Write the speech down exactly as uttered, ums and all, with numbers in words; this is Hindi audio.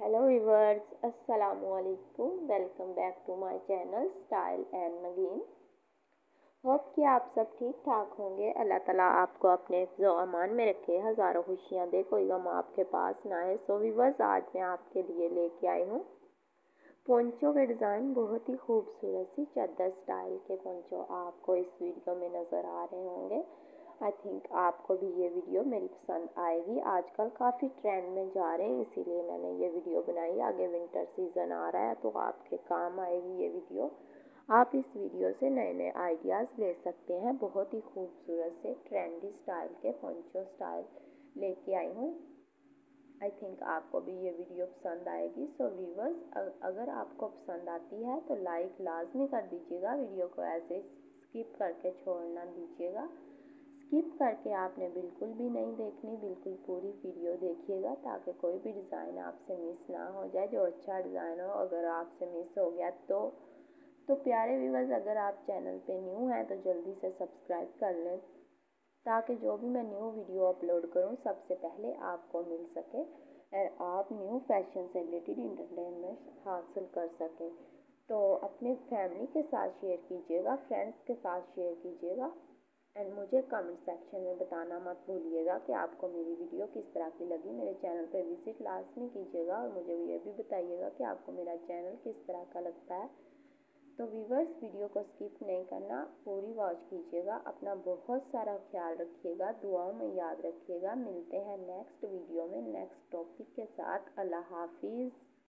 हेलो व्यूअर्स, अस्सलामुअलैकुम। Welcome back to my channel style and Nageen. Hope कि आप सब ठीक ठाक होंगे। अल्लाह ताला आपको अपने हिफ्ज़ो अमान में रखे, हज़ारों खुशियाँ दे, कोई गम आपके पास ना है। सो व्यूअर्स, आज मैं आपके लिए लेके आई हूँ पोंचो के डिज़ाइन। बहुत ही खूबसूरत सी चद्दर स्टाइल के पोंचो आपको इस वीडियो में नज़र आ रहे होंगे। आई थिंक आपको भी ये वीडियो मेरी पसंद आएगी। आजकल काफ़ी ट्रेंड में जा रहे हैं, इसीलिए मैंने ये वीडियो बनाई। आगे विंटर सीज़न आ रहा है तो आपके काम आएगी ये वीडियो। आप इस वीडियो से नए नए आइडियाज़ ले सकते हैं। बहुत ही खूबसूरत से ट्रेंडी स्टाइल के पोंचो स्टाइल लेके आई हूँ। आई थिंक आपको भी ये वीडियो पसंद आएगी। सो व्यूवर्स, अगर आपको पसंद आती है तो लाइक लाजमी कर दीजिएगा। वीडियो को ऐसे स्किप करके छोड़ना दीजिएगा। स्किप करके आपने बिल्कुल भी नहीं देखनी, बिल्कुल पूरी वीडियो देखिएगा ताकि कोई भी डिज़ाइन आपसे मिस ना हो जाए। जो अच्छा डिज़ाइन हो, अगर आपसे मिस हो गया तो तो प्यारे व्यूअर्स, अगर आप चैनल पे न्यू हैं तो जल्दी से सब्सक्राइब कर लें ताकि जो भी मैं न्यू वीडियो अपलोड करूं सबसे पहले आपको मिल सके और आप न्यू फैशन से रिलेटेड इंटरटेनमेंट हासिल कर सकें। तो अपने फैमिली के साथ शेयर कीजिएगा, फ्रेंड्स के साथ शेयर कीजिएगा एंड मुझे कमेंट सेक्शन में बताना मत भूलिएगा कि आपको मेरी वीडियो किस तरह की लगी। मेरे चैनल पर विजिट लाजमी कीजिएगा और मुझे ये भी बताइएगा कि आपको मेरा चैनल किस तरह का लगता है। तो व्यूवर्स, वीडियो को स्किप नहीं करना, पूरी वॉच कीजिएगा। अपना बहुत सारा ख्याल रखिएगा, दुआओं में याद रखिएगा। मिलते हैं नेक्स्ट वीडियो में नेक्स्ट टॉपिक के साथ। अल्लाह हाफिज़।